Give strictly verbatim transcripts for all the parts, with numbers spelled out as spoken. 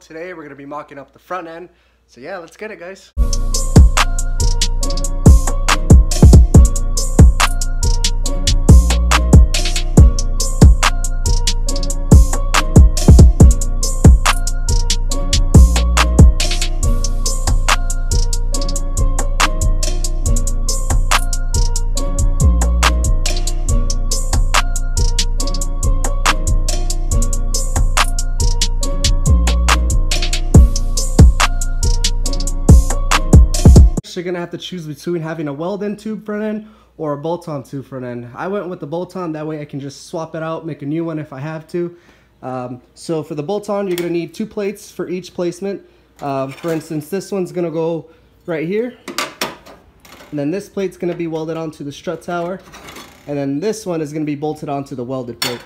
build today. We're going to be mocking up the front end. So yeah, let's get it, guys. You're gonna have to choose between having a weld-in tube front end or a bolt-on tube front end. I went with the bolt-on, that way I can just swap it out, make a new one if I have to. Um, so for the bolt-on, you're gonna need two plates for each placement. Um, for instance, this one's gonna go right here, and then this plate's gonna be welded onto the strut tower, and then this one is gonna be bolted onto the welded plate.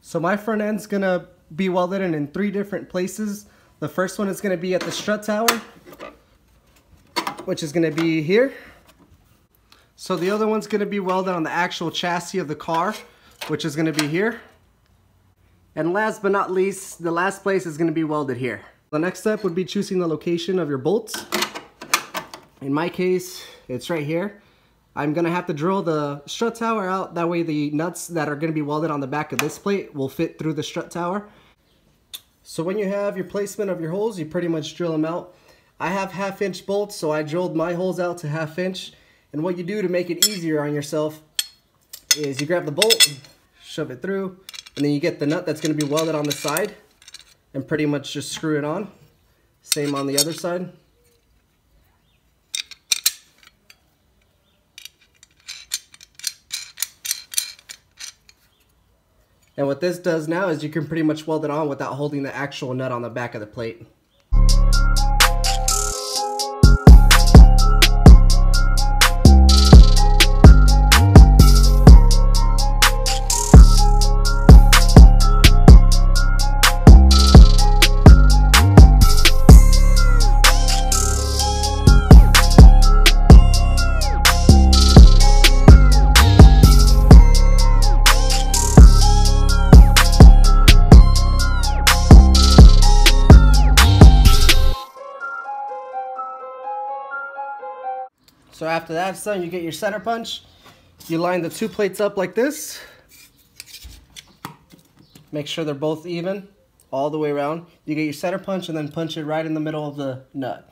So my front end's gonna be welded in in three different places. The first one is gonna be at the strut tower, which is going to be here. So the other one's going to be welded on the actual chassis of the car, which is going to be here. And last but not least, the last place is going to be welded here. The next step would be choosing the location of your bolts. In my case, it's right here. I'm going to have to drill the strut tower out, that way the nuts that are going to be welded on the back of this plate will fit through the strut tower. So when you have your placement of your holes, you pretty much drill them out. I have half inch bolts, so I drilled my holes out to half inch. And what you do to make it easier on yourself is you grab the bolt, shove it through, and then you get the nut that's gonna be welded on the side and pretty much just screw it on. Same on the other side. And what this does now is you can pretty much weld it on without holding the actual nut on the back of the plate. So after that's done, you get your center punch. You line the two plates up like this. Make sure they're both even all the way around. You get your center punch and then punch it right in the middle of the nut.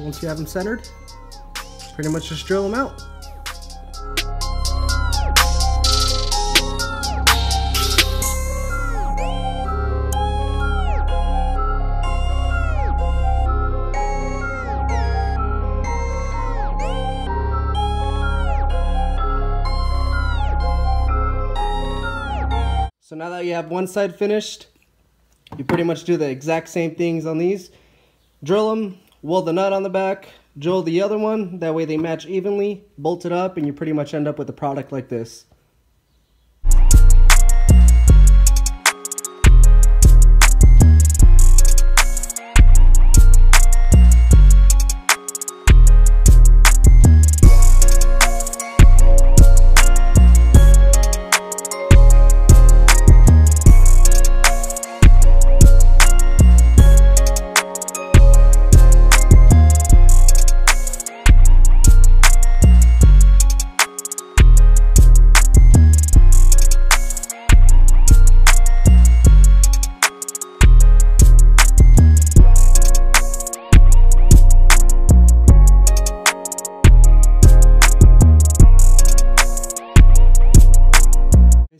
Once you have them centered, pretty much just drill them out. So now that you have one side finished, you pretty much do the exact same things on these. Drill them, weld the nut on the back, drill the other one, that way they match evenly, bolt it up, and you pretty much end up with a product like this.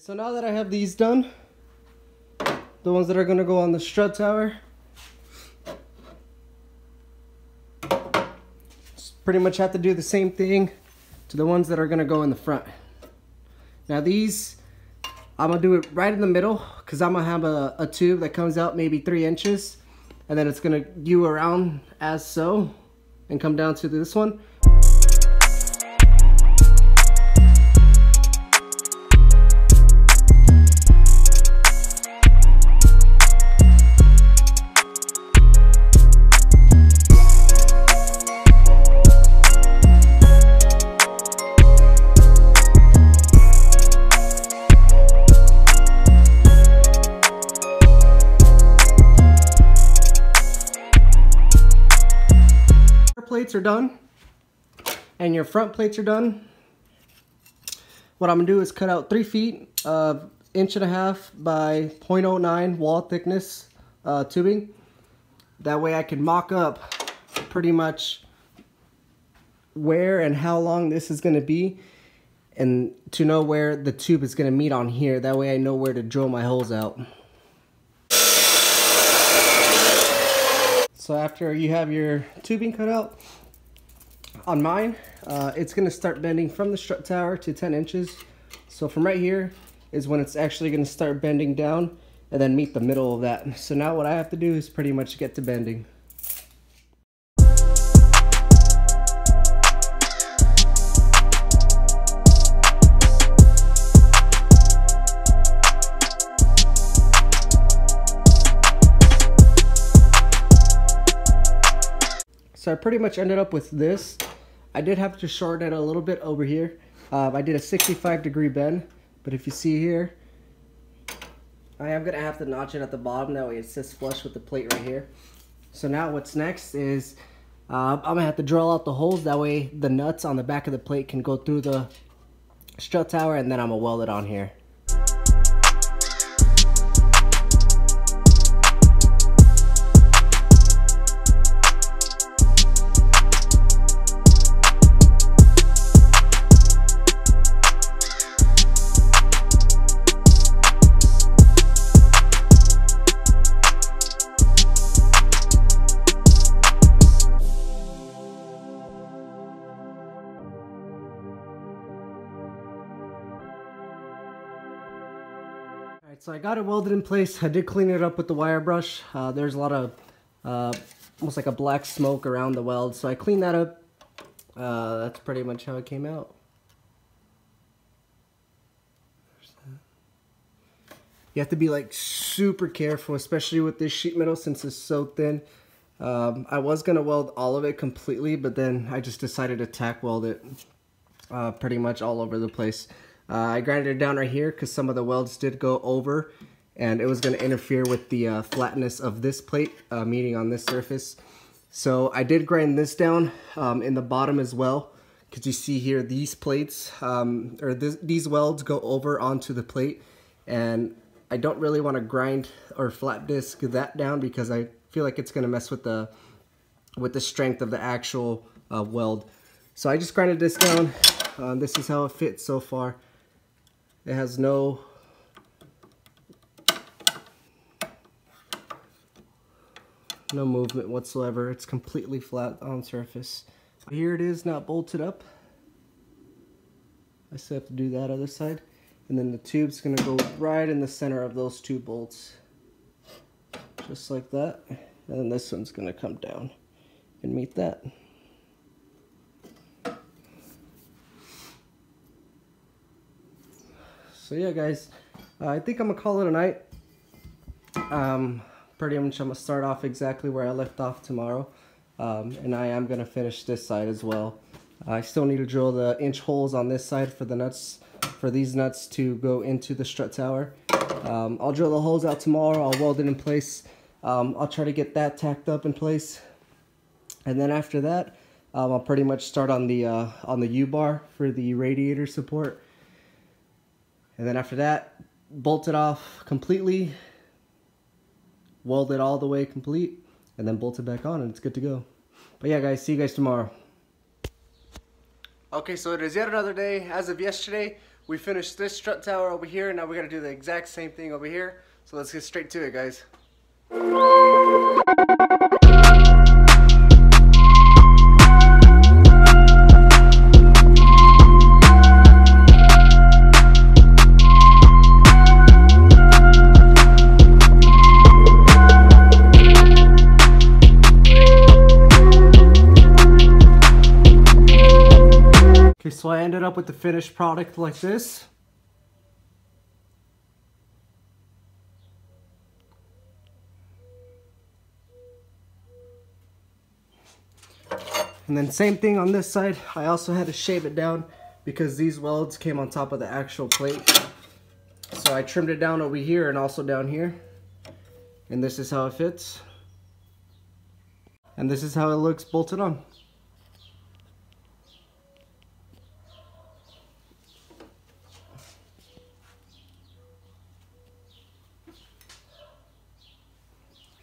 So now that I have these done, the ones that are going to go on the strut tower, pretty much have to do the same thing to the ones that are going to go in the front. Now these, I'm going to do it right in the middle because I'm going to have a, a tube that comes out maybe three inches and then it's going to U around as so and come down to this one. plates are done and your front plates are done, what I'm gonna do is cut out three feet of inch and a half by point oh nine wall thickness uh, tubing. That way I can mock up pretty much where and how long this is gonna be, and to know where the tube is gonna meet on here. That way I know where to drill my holes out. So after you have your tubing cut out, on mine, uh, it's gonna start bending from the strut tower to ten inches. So from right here is when it's actually gonna start bending down and then meet the middle of that. So now what I have to do is pretty much get to bending. So I pretty much ended up with this. I did have to shorten it a little bit over here. Um, I did a sixty-five degree bend, but if you see here, I am gonna have to notch it at the bottom. That way it sits flush with the plate right here. So now what's next is uh, I'm gonna have to drill out the holes. That way the nuts on the back of the plate can go through the strut tower, and then I'm gonna weld it on here. So I got it welded in place. I did clean it up with the wire brush. Uh, there's a lot of uh, almost like a black smoke around the weld, so I cleaned that up. Uh, that's pretty much how it came out. You have to be like super careful, especially with this sheet metal since it's so thin. Um, I was gonna weld all of it completely, but then I just decided to tack weld it uh, pretty much all over the place. Uh, I grinded it down right here because some of the welds did go over and it was going to interfere with the uh, flatness of this plate uh, meeting on this surface. So I did grind this down um, in the bottom as well, because you see here these plates um, or this, these welds go over onto the plate, and I don't really want to grind or flat disc that down because I feel like it's going to mess with the with the strength of the actual uh, weld. So I just grinded this down. Uh, this is how it fits so far. It has no, no movement whatsoever. It's completely flat on surface. Here it is, not bolted up. I still have to do that other side. And then the tube's gonna go right in the center of those two bolts. Just like that. And then this one's gonna come down and meet that. So yeah guys, uh, I think I'm gonna call it a night. Um, pretty much I'm gonna start off exactly where I left off tomorrow. Um, and I am gonna finish this side as well. I still need to drill the inch holes on this side for the nuts, for these nuts to go into the strut tower. Um, I'll drill the holes out tomorrow, I'll weld it in place. Um, I'll try to get that tacked up in place. And then after that, um, I'll pretty much start on the, uh, on the U-bar for the radiator support. And then after that, bolt it off completely, weld it all the way complete, and then bolt it back on, and it's good to go. But yeah guys, see you guys tomorrow. Okay, so it is yet another day. As of yesterday, we finished this strut tower over here, and now we gotta do the exact same thing over here. So let's get straight to it, guys. So I ended up with the finished product like this. And then same thing on this side. I also had to shave it down because these welds came on top of the actual plate. So I trimmed it down over here and also down here. And this is how it fits. And this is how it looks bolted on.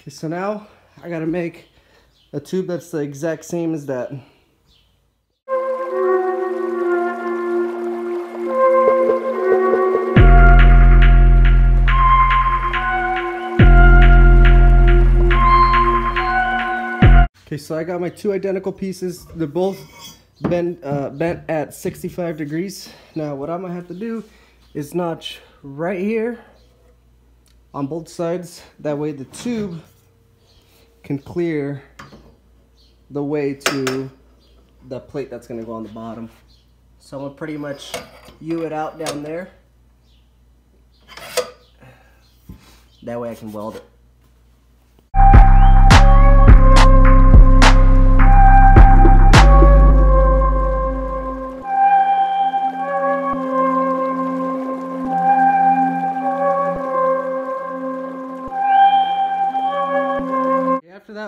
Okay, so now I gotta make a tube that's the exact same as that. Okay, so I got my two identical pieces. They're both bent, uh, bent at sixty-five degrees. Now what I'm gonna have to do is notch right here on both sides. That way the tube can clear the way to the plate that's gonna go on the bottom. So I'm gonna pretty much U it out down there. That way I can weld it.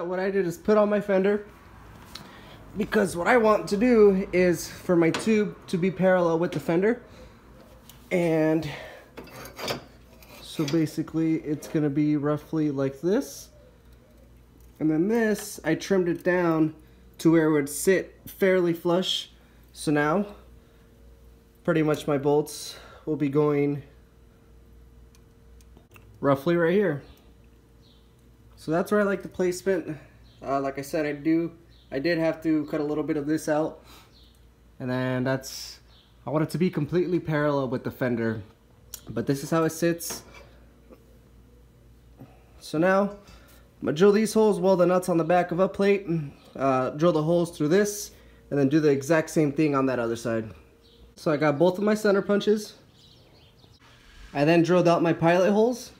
What I did is put on my fender, because what I want to do is for my tube to be parallel with the fender, and so basically it's gonna be roughly like this, and then this I trimmed it down to where it would sit fairly flush. So now pretty much my bolts will be going roughly right here. So that's where I like the placement. Uh, like I said, I do, I did have to cut a little bit of this out, and then that's, I want it to be completely parallel with the fender, but this is how it sits. So now I'm gonna drill these holes, weld the nuts on the back of a plate, uh, drill the holes through this, and then do the exact same thing on that other side. So I got both of my center punches. I then drilled out my pilot holes.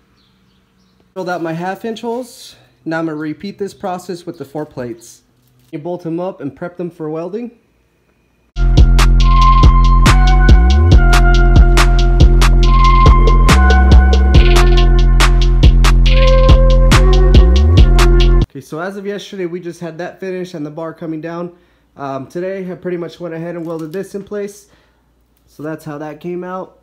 Drilled out my half inch holes. Now I'm gonna repeat this process with the four plates. You bolt them up and prep them for welding. Okay, so as of yesterday we just had that finish and the bar coming down. Um, today I pretty much went ahead and welded this in place. So that's how that came out.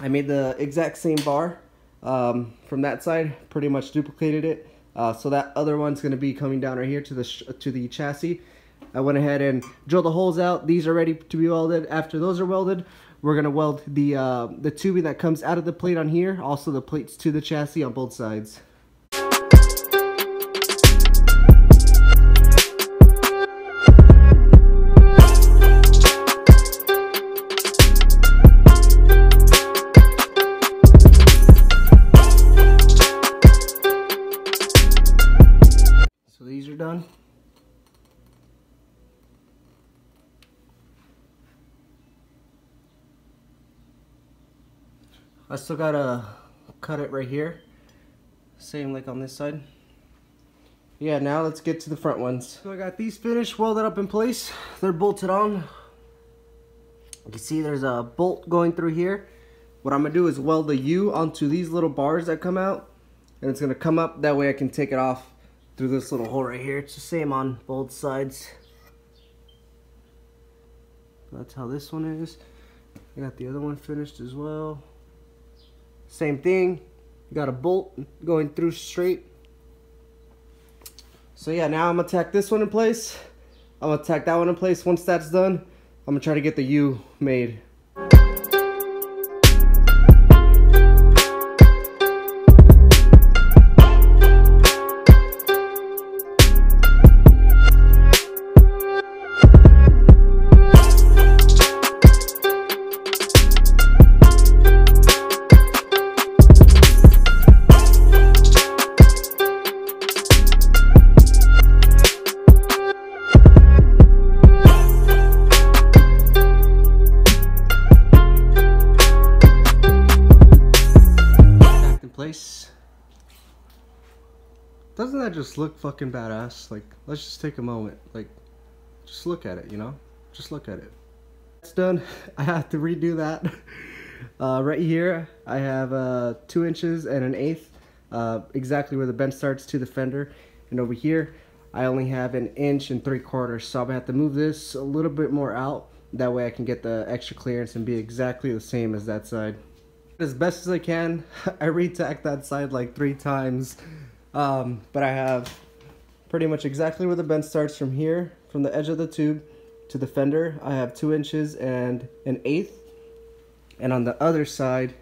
I made the exact same bar. Um, from that side, pretty much duplicated it, uh, so that other one's going to be coming down right here to the sh to the chassis. I went ahead and drilled the holes out. These are ready to be welded. After those are welded, we're going to weld the uh, the tubing that comes out of the plate on here, also the plates to the chassis on both sides. Done. I still gotta cut it right here, same like on this side. Yeah, now let's get to the front ones. So I got these finished, welded up in place. They're bolted on. You can see there's a bolt going through here. What I'm gonna do is weld the U onto these little bars that come out, and it's gonna come up. That way I can take it off through this little hole right here. It's the same on both sides. That's how this one is. I got the other one finished as well. Same thing. Got a bolt going through straight. So yeah, now I'm gonna tack this one in place. I'm gonna tack that one in place. Once that's done, I'm gonna try to get the U made. Doesn't that just look fucking badass? Like, let's just take a moment. Like, just look at it, you know? Just look at it. It's done. I have to redo that. Uh, right here, I have uh, two inches and an eighth, uh, exactly where the bend starts to the fender. And over here, I only have an inch and three quarters. So I'm gonna have to move this a little bit more out. That way I can get the extra clearance and be exactly the same as that side. As best as I can, I re-tacked that side like three times. Um, but I have pretty much exactly where the bend starts from here, from the edge of the tube to the fender. I have two inches and an eighth. And on the other side,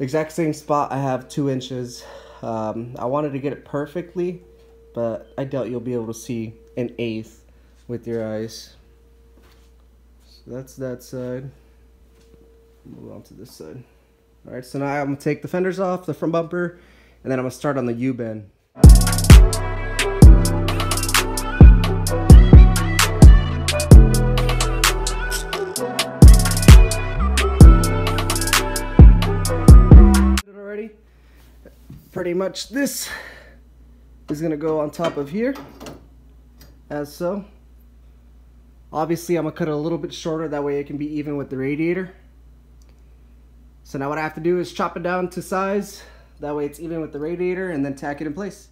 exact same spot, I have two inches. Um, I wanted to get it perfectly, but I doubt you'll be able to see an eighth with your eyes. So that's that side. Move on to this side. All right, so now I'm gonna take the fenders off, the front bumper, and then I'm gonna start on the U-bend. Already, pretty much this is gonna go on top of here, as so. Obviously, I'm gonna cut it a little bit shorter, that way it can be even with the radiator. So now what I have to do is chop it down to size, that way it's even with the radiator, and then tack it in place.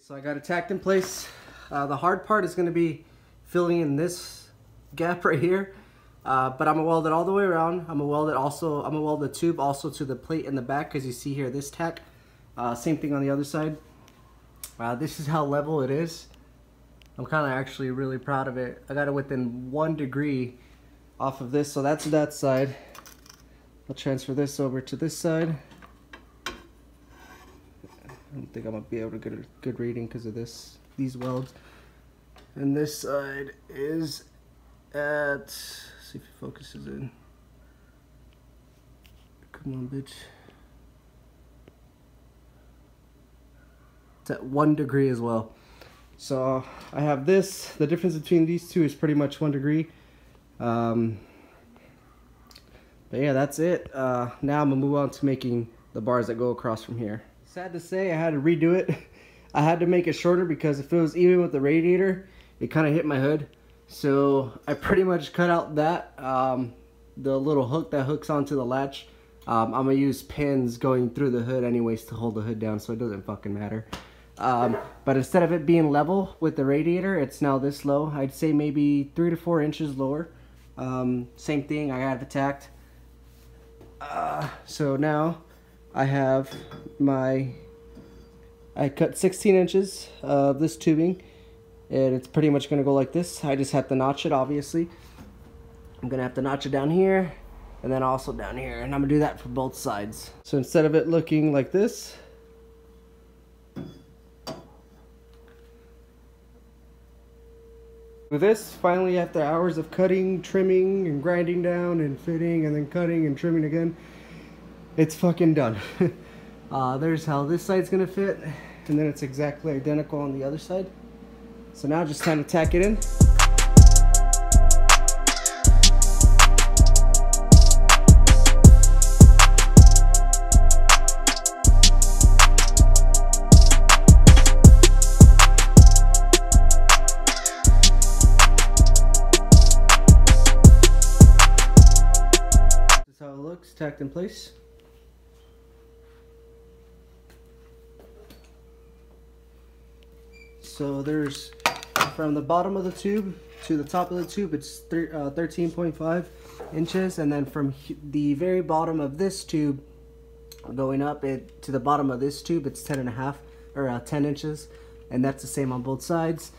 So I got it tacked in place. Uh, the hard part is going to be filling in this gap right here. Uh, but I'm gonna weld it all the way around. I'm gonna weld it also. I'm gonna weld the tube also to the plate in the back, because you see here this tack. Uh, same thing on the other side. Uh, this is how level it is. I'm kind of actually really proud of it. I got it within one degree off of this, so that's that side. I'll transfer this over to this side. I don't think I'm gonna be able to get a good reading because of this these welds. And this side is at. See if it focuses in. Come on, bitch. It's at one degree as well. So I have this. The difference between these two is pretty much one degree. Um, but yeah, that's it. Uh, now I'm gonna move on to making the bars that go across from here. Sad to say, I had to redo it. I had to make it shorter because if it was even with the radiator, it kind of hit my hood. So I pretty much cut out that, um, the little hook that hooks onto the latch. Um, I'm going to use pins going through the hood anyways to hold the hood down, so it doesn't fucking matter. Um, but instead of it being level with the radiator, it's now this low. I'd say maybe three to four inches lower. Um, same thing, I have it tacked. Uh, so now I have my, I cut sixteen inches of this tubing. And it's pretty much going to go like this. I just have to notch it, obviously. I'm going to have to notch it down here and then also down here. And I'm going to do that for both sides. So instead of it looking like this, with this, finally after hours of cutting, trimming, and grinding down, and fitting, and then cutting and trimming again, it's fucking done. uh, there's how this side's going to fit. And then it's exactly identical on the other side. So now just time to tack it in. This is how it looks, tacked in place. So there's from the bottom of the tube to the top of the tube, it's thirteen point five inches, and then from the very bottom of this tube going up it to the bottom of this tube, it's ten and a half or uh, ten inches, and that's the same on both sides.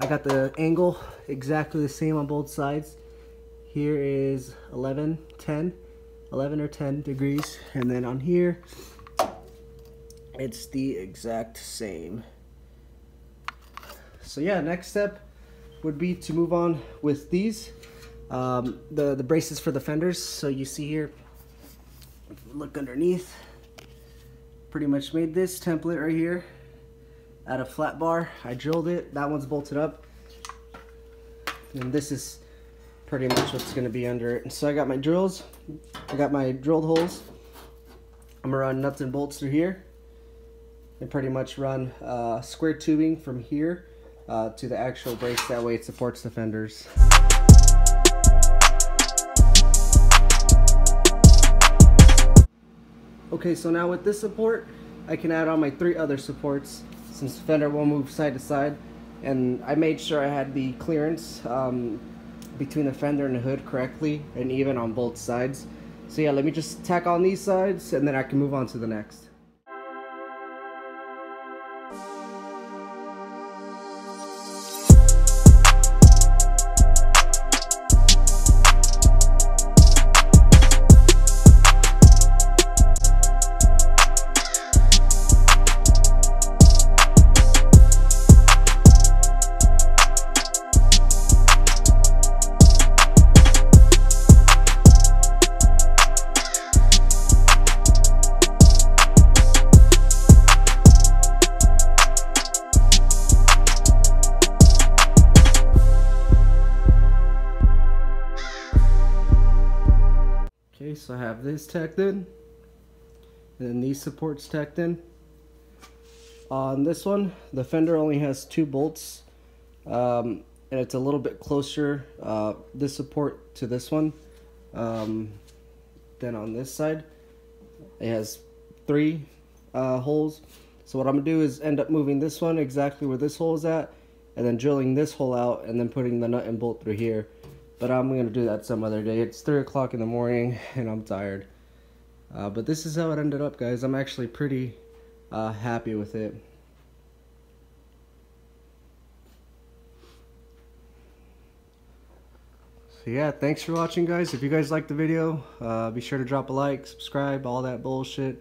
I got the angle exactly the same on both sides. Here is eleven, ten, eleven or ten degrees, and then on here it's the exact same. So yeah, next step would be to move on with these, um, the, the braces for the fenders. So you see here, look underneath, pretty much made this template right here out of flat bar. I drilled it, that one's bolted up. And this is pretty much what's gonna be under it. And so I got my drills, I got my drilled holes. I'm gonna run nuts and bolts through here and pretty much run uh, square tubing from here Uh, to the actual brace, that way it supports the fenders. Okay, so now with this support, I can add on my three other supports since the fender will move side to side. And I made sure I had the clearance um, between the fender and the hood correctly and even on both sides. So yeah, let me just tack on these sides and then I can move on to the next. Okay, so I have this tacked in, and then these supports tacked in. On this one, the fender only has two bolts, um, and it's a little bit closer, uh, this support to this one. Um, then on this side, it has three uh, holes. So what I'm going to do is end up moving this one exactly where this hole is at, and then drilling this hole out, and then putting the nut and bolt through here. But I'm going to do that some other day. It's three o'clock in the morning and I'm tired. Uh, but this is how it ended up, guys. I'm actually pretty uh, happy with it. So yeah, thanks for watching, guys. If you guys liked the video, uh, be sure to drop a like, subscribe, all that bullshit.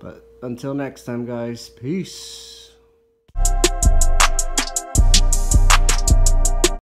But until next time, guys, peace.